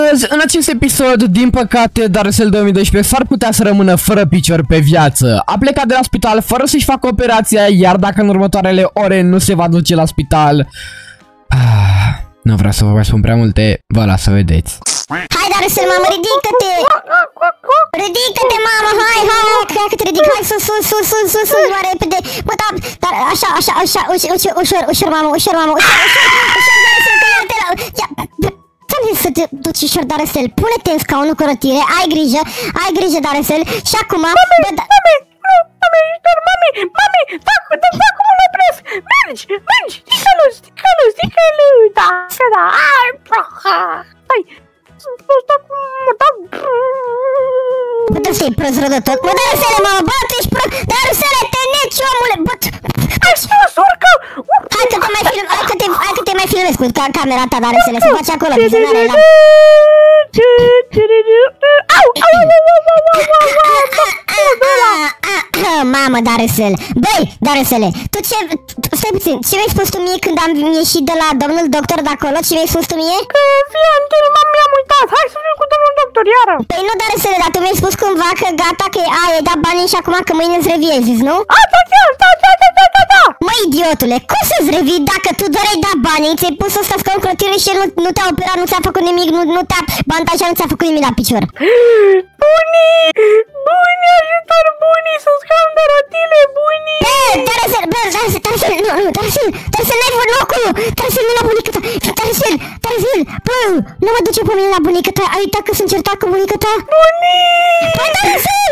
Astăzi, în acest episod, din păcate, Dariusel2012 s-ar putea să rămână fără picior pe viață. A plecat de la spital fără să-și facă operația, iar dacă în următoarele ore nu se va duce la spital... Nu vreau să vă mai spun prea multe, vă las să vedeți. Hai, Dariusel, mamă, ridică-te! Ridică-te, mamă, hai, hai, hai, că te ridic, hai, sus, mai repede. Bă, dar, așa, ușor, mamă, ușor, Dariusel, ți-am zis să te duci ușor, Dariusel, pune-te în scaunul cu rotile, ai grijă, Dariusel, și acum... Mami, fac cum mă presc, mergi, ticăluși, da, hai, sunt prost acum, da... Bă, trebuie să-i prost rău de tot, mă, Dariusele, mamă, bă, tu ești prost, Dariusele, te neci, omule, bă, Hai că te mai filmez cu camera ta, Dariusele, se face acolo, vizionare la... Mamă, Dariusel, băi, Dariusele, tu ce... Stai puțin, ce mi-ai spus tu mie când am ieșit de la domnul doctor de acolo? Ce mi-ai spus tu mie? Că fiantul mi-am uitat, hai să fiu cu domnul doctor iară. Păi nu, Dariusele, dar tu mi-ai spus cumva că gata, că ai dat banii și acum că mâine îți revii, ai zis, nu? Da! Măi, idiotule, cum să-ți revii dacă tu doar ai dat banii, ți-ai pus ăsta scaun cu rotile și el nu te-a operat, nu ți-a făcut nimic, nu te-a bandajat, nu ți-a făcut nimic la picior? Bunii, ajutor, bunii, sunt scaun de rotile, bunii! Dariusel, n-ai locul! Dariusel, nu la bunica ta! Dariusel, bă, nu mă duce pe mine la bunica ta, ai uitat că sunt certat cu bunica ta? Bunii! Bă, Dariusel!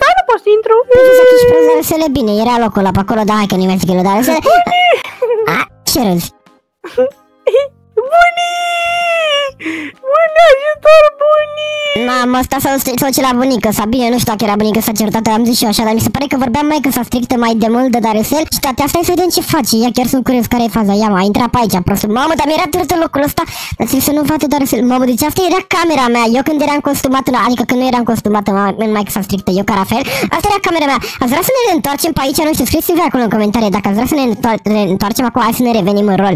Dar nu poți să intru. Trebuie să achiși prost, Dariusele, bine, era locul ăla pe acolo, dar hai că nu-i mai zic eu, Dariusele. Ce râzi? Bunii, ajutor, bunii! Mamă, ăsta s-a duce la bunica sa, bine, nu știu dacă era bunica sa certată, am zis și eu așa, dar mi se pare că vorbeam mai că s-a strictă mai de mult de Dariusel și toate astea, hai să vedem ce face, ia chiar sunt curios care e faza, ia mă, a intrat pe aici, prostul, mamă, dar mi-era târziu în locul ăsta, dar ți-l să nu vadă Dariusel, mamă, deci asta era camera mea, eu când eram costumată, adică când nu eram costumată, mai că s-a strictă, eu ca Rafael, asta era camera mea, ați vrea să ne întoarcem pe aici, nu știu, scrieți-mi acolo în comentarii, dacă ați vrea să ne întoarcem acum, hai să ne revenim în rol.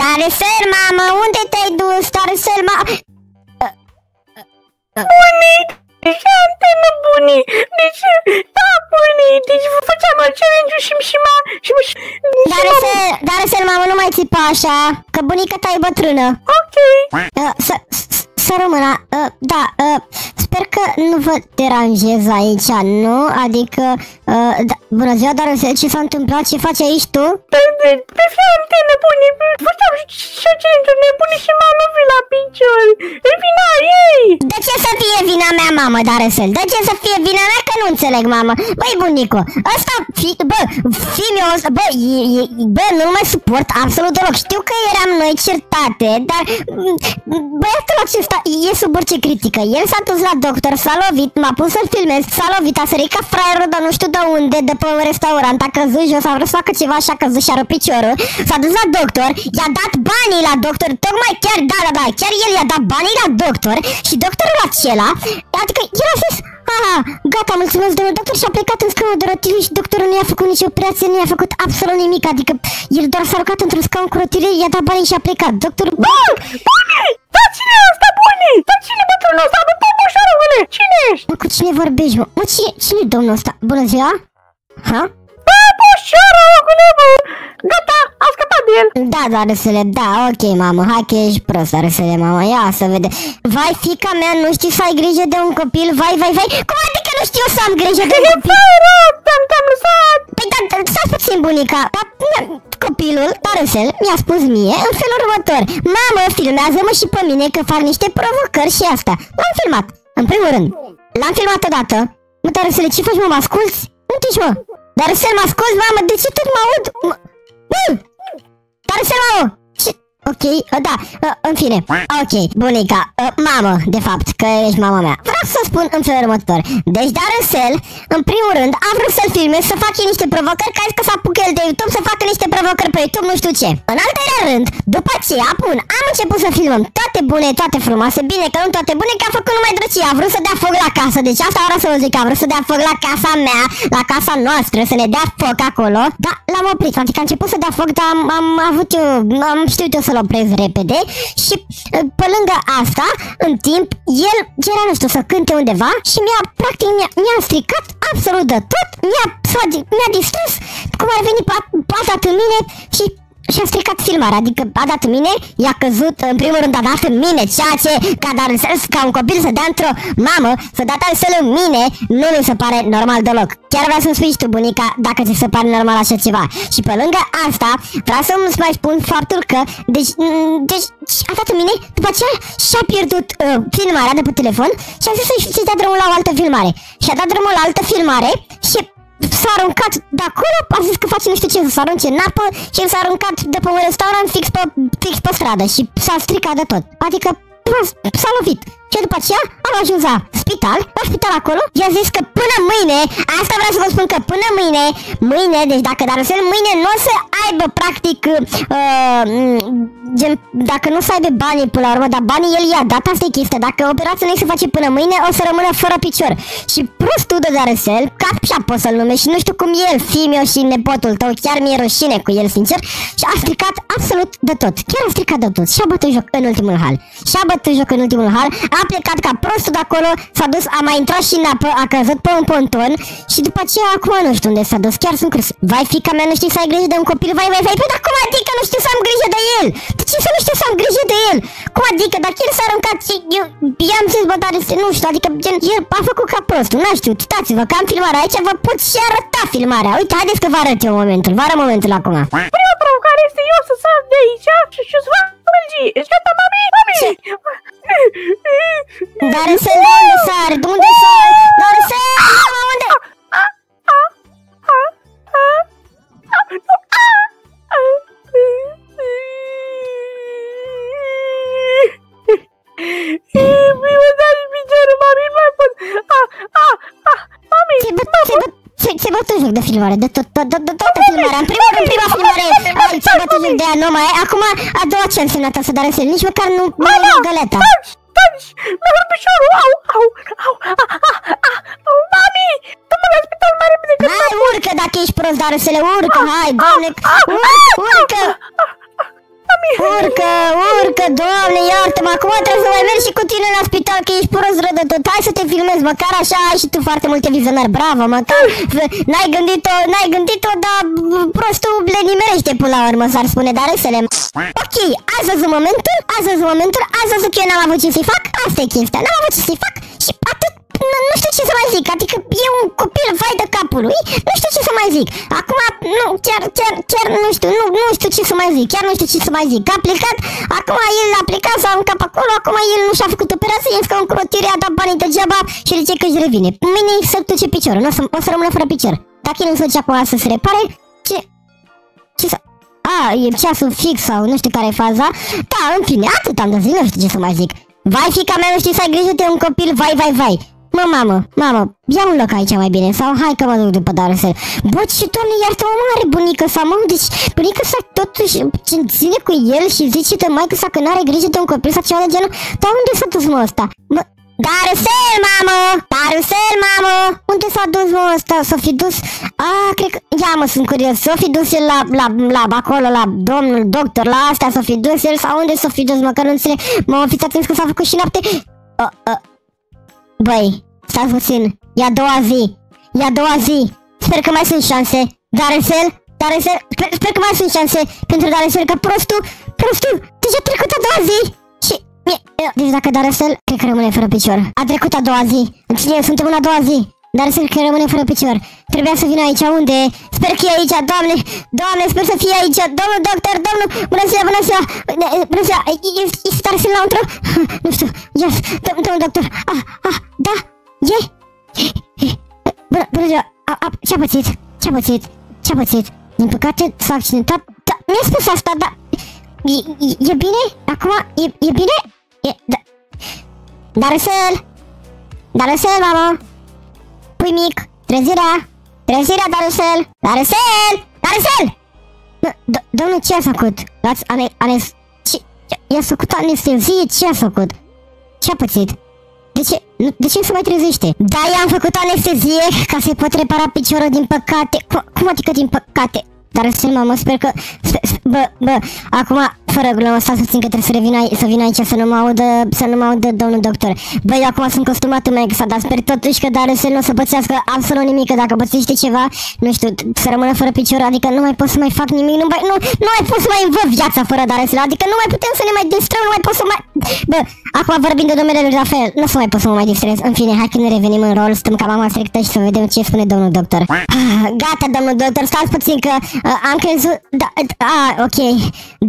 Dariusel, mamă, unde te-ai dus, Dariusel, mamă? Bunii, deci antenă, bunii, deci, da, bunii, deci făceam challenge-ul și Dariusel, mamă, nu mai țipa așa, că bunica ta e bătrână. Ok. Să rămână, da, sper că nu vă deranjez aici, nu? Adică, da, bună ziua, Dariusel, ce s-a întâmplat? Ce faci aici tu? Pe fiante nebunii, făceam și aceleuri nebunii și m-am lovit la picior, e vina ei! De ce să fie vina mea, mamă, Dariusel? De ce să fie vina mea? Că nu înțeleg, mamă. Băi, bunico, ăsta, fiul meu ăsta, bă, nu mă suport absolut deloc, știu că eram noi certate, dar băiatul acesta e sub orice critică. El s-a dus la doctor, s-a lovit, m-a pus să-l filmez, s-a lovit, a sărit ca fraierul de nu știu de unde, de pe un restaurant, a căzut jos, a vrut să facă ceva și a căzut și a rupt piciorul. S-a dus la doctor, i-a dat banii la doctor, tocmai chiar, da, chiar el i-a dat banii la doctor și doctorul acela, adică el a zis, aha, gata, mulțumesc domnul doctor și a plecat în scaunul de rotile și doctorul nu i-a făcut nicio operație, nu i-a făcut absolut nimic, adică el doar s-a urcat într-un scaun cu rotile, i-a dat banii și a plecat. Doctorul... Da, cine e ăsta, bunii? Da, cine e bătrânul ăsta? Bă, boșorule, cine ești? Bă, cu cine vorbești, mă? Mă, cine e domnul ăsta? Bună ziua? Ha? Bă, boșorule, bă! Gata, a scăpat de el! Da, Dariusele, da, ok, mamă, hai că ești prost, Dariusele, mamă, ia să vede. Vai, fiica mea, nu știi să ai grijă de un copil, vai, cum adică nu știu să am grijă de un copil? Te-am lăsat! Păi, dar, stai puțin, bunica, dar... Copilul, Dariusel, mi-a spus mie în felul următor: mamă, filmează-mă și pe mine că fac niște provocări și asta. L-am filmat, în primul rând. L-am filmat odată. Mă, Dariusele, ce faci, mă, asculți? Unde ești, mă? Dariusel, mă asculți, mamă, de ce tot mă aud? Dariusel, mamă, ce... ok, da, în fine. Ok, bunica, mamă, de fapt, că ești mama mea. Vreau să spun în felul următor. Deci Dariusel, în primul rând, a vrut să-l filme, să facă niște provocări, ca că s-a apucă el de YouTube, să facă niște provocări pe YouTube, nu știu ce. În al doilea rând, după aceea, bun, am început să filmăm toate bune, toate frumoase, bine că nu toate bune, că a făcut numai drăcie, a vrut să dea foc la casă, deci asta vreau să vă zic, a vrut să dea foc la casa mea, la casa noastră, să ne dea foc acolo, dar l-am oprit, adică a început să dea foc, dar am avut eu, am știut eu să-l opresc repede și pe lângă asta, în timp, el era, nu știu, să cânte undeva și practic, mi-a stricat absolut de tot, mi-a distrus cum ar veni pata în mine și... și-a stricat filmarea, adică a dat în mine, i-a căzut, în primul rând a dat în mine, ceea ce, ca un copil să dea într-o mamă, să dea Dariusel în mine, nu mi se pare normal deloc. Chiar vreau să-mi spui tu, bunica, dacă ți se pare normal așa ceva. Și pe lângă asta, vreau să-mi mai spun faptul că, deci a dat în mine, după aceea și-a pierdut filmarea de pe telefon și a zis să-și dea drumul la o altă filmare. Și-a dat drumul la altă filmare și... s-a aruncat de acolo, a zis că face nu știu ce, să se arunce în apă și s-a aruncat de pe un restaurant fix pe stradă și s-a stricat de tot. Adică s-a lovit. Și după aceea am ajuns la spital, acolo, i-a zis că până mâine, asta vreau să vă spun că până mâine, deci dacă Dariusel mâine nu o să aibă practic, gen, dacă nu o să aibă banii până la urmă, dar banii el i-a dat, asta e chestia, dacă operația nu se face până mâine, o să rămână fără picior. Și prostul de Dariusel, ca așa pot să-l numești și nu știu cum el, fiul meu și nepotul tău, chiar mi-e rușine cu el, sincer, și a stricat absolut de tot, chiar a stricat de tot și a bătut joc în ultimul hal, a plecat ca prostul de acolo, s-a dus, a mai intrat și în apă, a căzut pe un ponton și după aceea acum nu știu unde s-a dus, chiar sunt curios. Vai, fiica mea, nu știi să ai grijă de un copil, vai, păi, dar cum adică nu știu să am grijă de el? De ce să nu știu să am grijă de el? Cum adică, dacă el s-a aruncat și eu i-am zis, bă, dar nu știu, adică gen, el a făcut ca prostul, nu știu, uitați-vă că am filmarea aici, vă pot și arăta filmarea. Uite, haideți că vă arăt eu momentul, vă arăt momentul acum. Prima provocare este eu să sar de aici și să fac mâlgii. Ești gata, mami? Dariusel, de unde sari? De unde sari? Dariusel, unde? Mi-o dai piciorul, mami, nu mai pot. Mami, mami. Ți-ai bătut joc de filmare, de toată filmarea. În prima filmare ți-ai bătut joc de aia, acum a doua ce a însemnat asta, dar nici măcar nu e galeta. Taci, mi-a luat piciorul, au, mami, dă-mă la spital mai repede că... Hai, urcă dacă ești prost, Dariusel, urcă, hai, doamne, urcă! Urcă, doamne, iartă-mă, acum trebuie să mai mergi și cu tine la spital, că ești prost rău de tot. Hai să te filmezi, măcar așa ai și tu foarte multe vizionări, bravo, măcar n-ai gândit-o, dar prostul le nimerește până la urmă, s-ar spune, dar să le... Ok, azi văzut momentul, azi văzut că eu n-am avut ce să-i fac, asta e chestia, n-am avut ce să-i fac și atât. Nu știu ce să mai zic, adică e un copil vai de capul lui, nu știu ce să mai zic. Acum, nu, chiar nu știu ce să mai zic, A plecat, acum el a plecat, s-a încapat acolo, acum el nu și-a făcut operație, el că un crotire a dat banii degeaba și zice că își revine. Mâine să duce piciorul, o să rămână fără picior. Dacă el nu se duce acum să se repare, ce să... e ceasul fix sau nu știu care e faza. Da, în fine, atât am de zis, nu știu ce să mai zic. Vai, fiica mea, nu știi să ai grijă de un copil, vai. Mamă, ia un loc aici mai bine, sau hai că mă duc după Dariusel. Bă, și doamne, iartă-mă mare bunică sa, mă, deci bunică sa totuși ține cu el și zice de maică sa că n-are grijă de un copil sau ceva de genul, dar unde s-a dus mă ăsta? Bă, Dariusel, mamă! Dariusel, mamă! Unde s-a dus mă ăsta? S-o fi dus? Cred că, ia mă, sunt curios, s-o fi dus el acolo, la domnul doctor, la astea, s-o fi dus el, sau unde s-o fi dus, mă, că nu înțeleg, mă, fiți atenți că s-a făcut și noapte. Băi, stați puțin, e a doua zi, sper că mai sunt șanse, Dariusel, sper că mai sunt șanse pentru Dariusel, că prostul, deci a trecut a doua zi și, deci dacă Dariusel, cred că rămâne fără picior, a trecut a doua zi, suntem în a doua zi, Dariusel că rămâne fără picior, trebuia să vină aici, unde e? Sper că e aici, doamne, sper să fie aici, domnul doctor, bună ziua, este Dariusel înăuntru? Nu știu, domnul doctor, da, e? Bună ziua, ce-a pățit? Din păcate s-a accidentat, mi-a spus asta, dar... E bine? Acum e bine? Da. Dariusel, mamă! Pui mic, trezirea, Dariusel! Dom'le, ce a făcut? I-a făcut anestezie, ce a făcut? Ce-a pățit? De ce se mai trezește? Da, i-am făcut anestezie ca să-i pot repara piciorul, din păcate. Cum adică din păcate? Dariusel, mamă, sper că... Bă, acum, fără glumă, asta să țin că trebuie să vin aici să nu mă audă domnul doctor. Bă, eu acum sunt costumat în Mexa, dar sper totuși că Dariusel nu o să pățească absolut nimic, că dacă pățește ceva, nu știu, să rămână fără picior, adică nu mai pot să mai fac nimic, nu mai pot să mai învăț viața fără Dariusel, adică nu mai putem să ne mai distrăm, nu mai pot să mai... Bă, acum vorbim de domnul lui Rafael, nu o să mai pot să mă mai distrez, în fine, hai că ne revenim în rol, stăm ca mama strictă și să vedem ce spune domnul doctor. Gata, domnul doctor, stați puțin că am crezut... ok,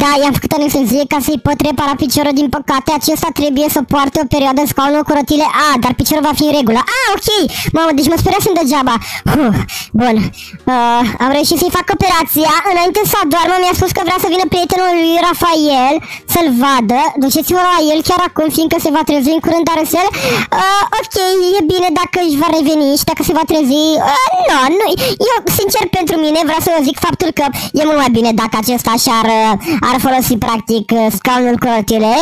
da, i-am făcut anestezie ca să-i pot repara piciorul, din păcate acesta trebuie să poarte o perioadă în scaunul cu rotile, dar piciorul va fi în regulă. Ok, mamă, deci mă speria sunt degeaba. Bun, am reușit să-i fac operația, înainte să adoarmă mi-a spus că vrea să vină prietenul lui Rafael să-l vadă, duceți-vă la el chiar acum, fiindcă se va trezi în curând Dariusel. Ok, e bine dacă își va reveni și dacă se va trezi, nu, eu sincer pentru mine vreau să vă zic faptul că e mult mai bine dacă acesta și ar folosi practic scaunul cu rotile,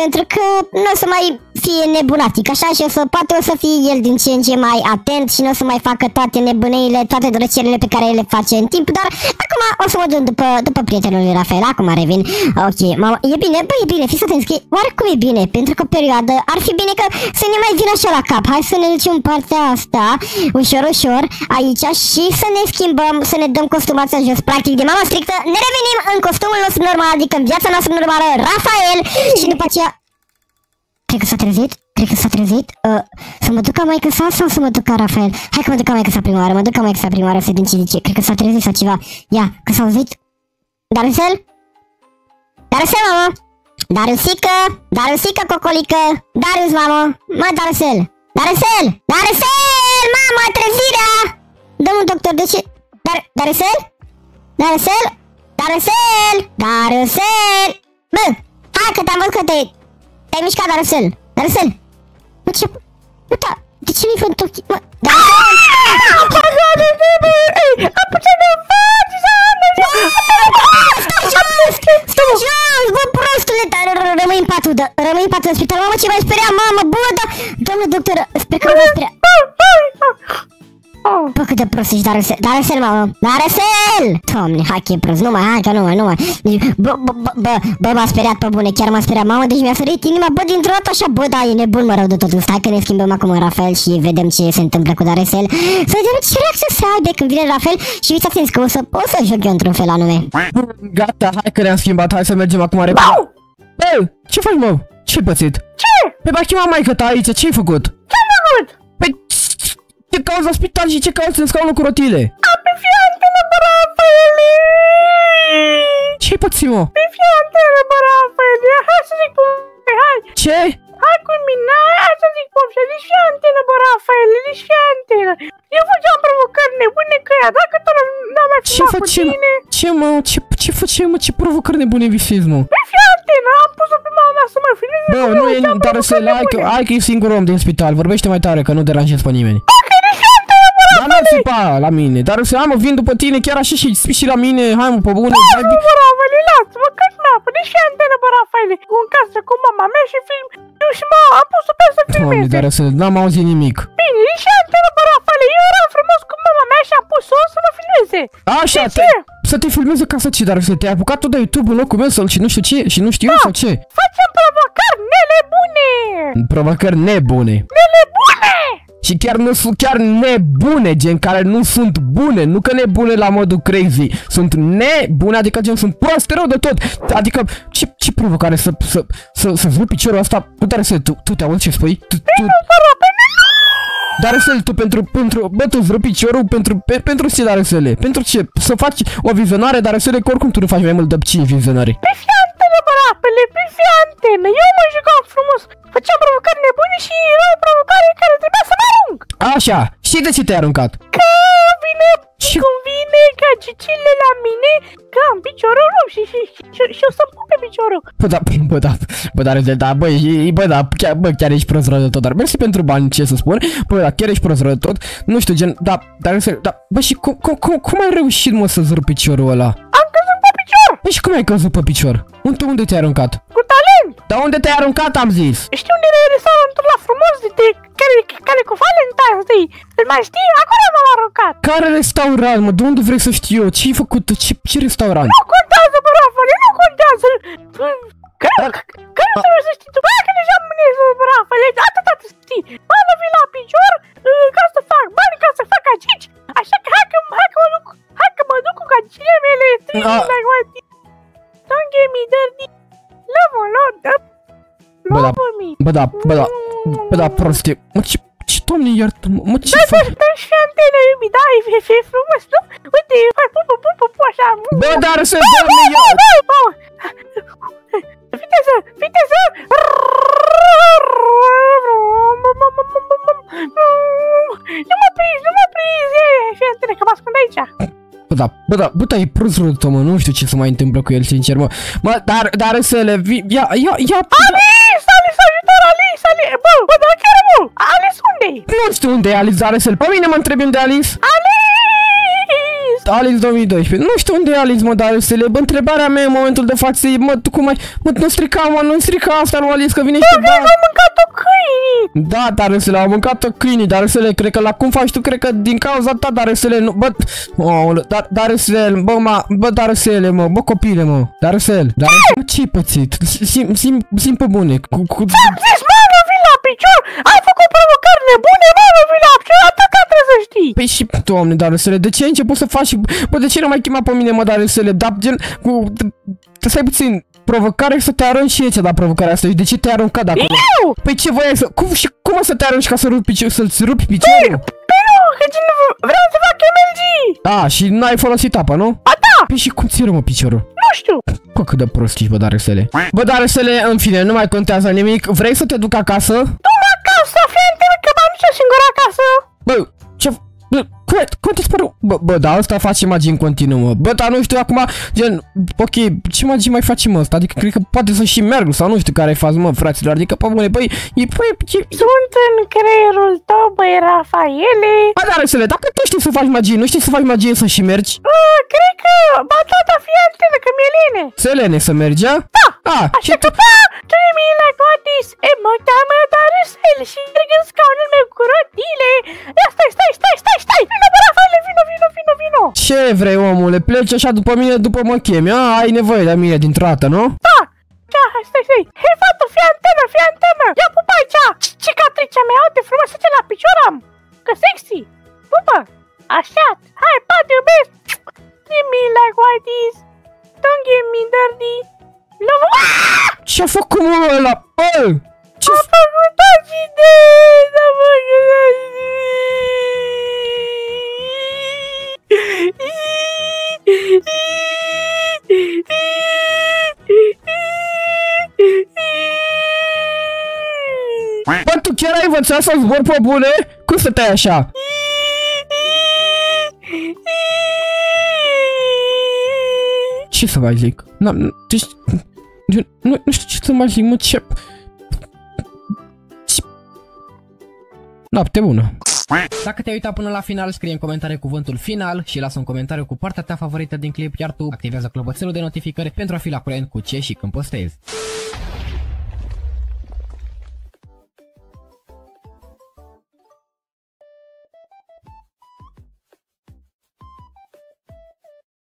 pentru că nu o să mai fie nebulatic, așa, și poate o să fie el din ce în ce mai atent și nu o să mai facă toate nebunăile, toate drăcerile pe care le face în timp, dar acum o să mă duc după prietenul lui Rafael, acum revin. Ok, mama, e bine, băi, e bine, fiți atenți că oricum e bine, pentru că o perioadă ar fi bine că să ne mai vină așa la cap, hai să ne ducem în partea asta, ușor, ușor, aici și să ne schimbăm, să ne dăm costumația jos, practic de mama strictă, ne revenim în costumul nostru normal, adică în viața noastră normală, Rafael, și după aceea... Cred că s-a trezit. Să mă duc ca maică sa sau să mă duc ca Rafael? Hai că mă duc ca maică sa prima oară, să vedem ce zice. Cred că s-a trezit sau ceva. Ia, că s-a auzit? Dariusel, mamă! Dariusică, cocolică! Darius, mamă! Mă, Dariusel! Mamă, trezirea! Domnul doctor, de ce? Dariusel! Bă, hai că te-am văzut că te-ai mișcat, Dariusel! Mă, ce... Uita, de ce mi-ai făcut ochii? Mă, Dariusel! Am putut să faci, Stai jos, bă, prostule! Rămâi în patul de spital, mamă, ce m-ai speriat, mamă, bă, da... Domnul doctor, sper că m-ai speriat... Bă, cât de prost ești, Dariusel, mamă! Doamne, hai că e prost, nu mai. Bă, m-a speriat pe bune, chiar m-a speriat, mamă, deci mi-a sărit inima, bă, dintr-o dată așa, bă, da, e nebun, mă, rău de totul. Stai că ne schimbăm acum în Rafael și vedem ce se întâmplă cu Dariusel. Să vedem ce reacție se aibă când vine Rafael și fiți atenți că o să joc eu într-un fel anume. Gata, hai că ne-am schimbat, hai să mergem acum repede. Bă, ce faci, mă? Ce-ai pățit? Ce? Pe m-a chemat maică-ta aici, ce-ai făcut? Ce-am făcut? Ce cauți la spital și ce cauți în scaunul cu rotile? A, pe fiantele, bă, Rafaele! Ce-i pății, mă? Pe fiantele, bă, Rafaele! Hai să zic pofte, hai! Ce? Hai cu mine, hai să zic pofte! Zici fiantele, bă, Rafaele! Zici fiantele! Eu făceam provocări nebune că ea, dacă tot n-am mai filmat cu tine... Ce făceai, mă? Ce provocări nebune visezi, mă? Pe fiantele, am pus-o pe mama să mă fileze... Bă, nu e... Dar să le ai că e singur om din spital, vorbește mai tare că nu deranjezi pe nimeni. Dar nu țipa la mine, dar o să mă vin după tine chiar așa și la mine, hai mă pe bune. Lasă-mă bă Rafaele, lasă-mă că-și n-apă, nici fiantele bă Rafaele, cu în casă cu mama mea și film, eu și mă am pus-o pe să filmeze. Doamne, dar să n-am auzit nimic. Bine, nici fiantele bă Rafaele, eu eram frumos cu mama mea și am pus-o să mă filmeze. Așa, să te filmeze ca să ce, dar să te-ai apucat tu de YouTube în locul meu sau și nu știu ce, și nu știu eu sau ce. Facem provocări nebune. Provocări nebune. Și chiar nebune, gen, care nu sunt bune, nu că nebune la modul crazy, sunt nebune, adică gen, sunt proaste rău de tot, adică, ce provocare să-ți văd piciorul ăsta, Dariusel, tu te auzi ce spui? Dariusel, tu bă, tu-ți vrei piciorul pentru ce, Dariusel? Pentru ce? Să faci o vizionare, Dariusel, că oricum tu nu faci mai mult de 5 vizionări. Pe fiantele, bă, Rafaele, pe fiantele, eu mă jucam frumos, făceam provocări nebune și era o provocare care trebuia să mă arunc. Așa, ce de ce te-ai aruncat? Că vine, convine ca cicile la mine, ca în piciorul și o să pun pe piciorul. Bă, chiar ești prost rău de tot, dar mersi pentru bani, ce să spun. Bă, da, chiar ești prost rău de tot, nu știu, gen, da, dar, bă, și cum ai reușit, mă, să-ți rup piciorul ăla? Și cum ai căzut pe picior? Unde te-ai aruncat? Cu talent! Dar unde te-ai aruncat, am zis? Știu unde e restaurantul la frumos, care cu Valentine's Day. Îl mai știi? Acolo m-am aruncat! Care restaurant, mă? De unde vrei să știu eu? Ce-ai făcut? Ce restaurant? Nu contează, bă, Rafael, nu contează! Care trebuie să știi tu? Bă, că deja mânești, bă, Rafael, atâta trebuie să știi! Mă lovi la picior ca să fac bani, ca să fac agici! Așa că hai că mă duc cu gagicile mele! Don't get me dirty. Love a lot. Bă, da, prostie. Mă, ce doamne, iartă-mă, mă, ce faci? Dar și antena, iubit, da, e frumos, nu? Uite, faci pupu, așa. Bă, dar să doamne, iartă-mă. Viteză. Nu mă prins, fii antena, că mă ascund aici. Bă, da, e prost rău, mă, nu știu ce se mai întâmplă cu el, sincer, mă. Mă, dar să le vii, ia... Alice, ajutor, Alice, Alice, bă, dar chiar, mă, Alice unde-i? Nu știu unde e Alice, dar să-l, pe mine mă întrebi unde e Alice. Alice 2012, nu știu unde e Alice, mă, dar să le, bă, întrebarea mea în momentul de față e, mă, tu cum ai, mă, nu strica asta, lui Alice, că vine și te bag. Da, Dariusel, au mâncat-o câinii, Dariusel, cred că la cum faci tu, cred că din cauza ta, Dariusel, nu, bă, Dariusel, bă, Dariusel, mă, copile, mă, Dariusel, ce-i pățit? Simt pe bune, Ți-am zis, mă, vii la picior, ai făcut provocări nebune, mă, vii la picior, atâta trebuie să știi. Păi și, doamne, Dariusel, de ce ai început să faci, bă, de ce nu m-ai chemat pe mine, mă, Dariusel, da, gen, stai puțin. Provocare să te arunci și aici, dar provocarea asta, de ce te-ai aruncat de acolo? Eu! Păi ce voiai să... Cum o să te arunci ca să rupi piciorul, să-ți rupi piciorul? Păi nu, că vreau să fac MLG! A, și n-ai folosit apa, nu? A, da! Păi și cum ți rămă piciorul? Nu știu! Bă, cât de prost ești, bă, Dariusele. Bă, Dariusele, în fine, nu mai contează nimic. Vrei să te duc acasă? Du-mă acasă, frate, că m-am dus singur acasă! Bă, ce... Cum te-ți părut? Bă, dar ăsta face magii în continuu, mă. Bă, dar nu știu acum, gen, ok, ce magii mai facem ăsta? Adică, cred că poate să și merg, sau nu știu care-i fac, mă, fraților, adică, pe bune, băi, sunt în creierul tău, băi, Rafaele. Bă, Dariusele, dacă tu știi să faci magie, nu știi să faci magie să și mergi? Cred că, batata fianțele, că mi-e lene. Se lene să mergea? Da, așa că, da, 3000 la cotis, e, mă cheamă Dariusel și merg în scaunul meu cu rotile. Stai! Vino! Ce vrei, omule? Pleci așa după mine, după mă chemi. Ai nevoie de mine dintr-o dată, nu? Da! Stai! Hei, fata, fii antenă! Ia pupa aici! Ce catricea mea, uite, frumoasă ce la picior am! Că sexy! Pupă! Așa! Hai, pa, te iubesc! Give me like what is! Don't give me dirty! Love! Ce-a făcut omul ăla? Ce-a făcut accident! Bă, tu chiar ai învățat să zbori pe bune? Cum stăteai așa? Ce să mai zic? Nu știu ce să mai zic, mă, ce... Noapte bună! Dacă te-ai uitat până la final, scrie în comentarii cuvântul final și lasă un comentariu cu partea ta favorită din clip, iar tu activează clopoțelul de notificări pentru a fi la curent cu ce și când postezi.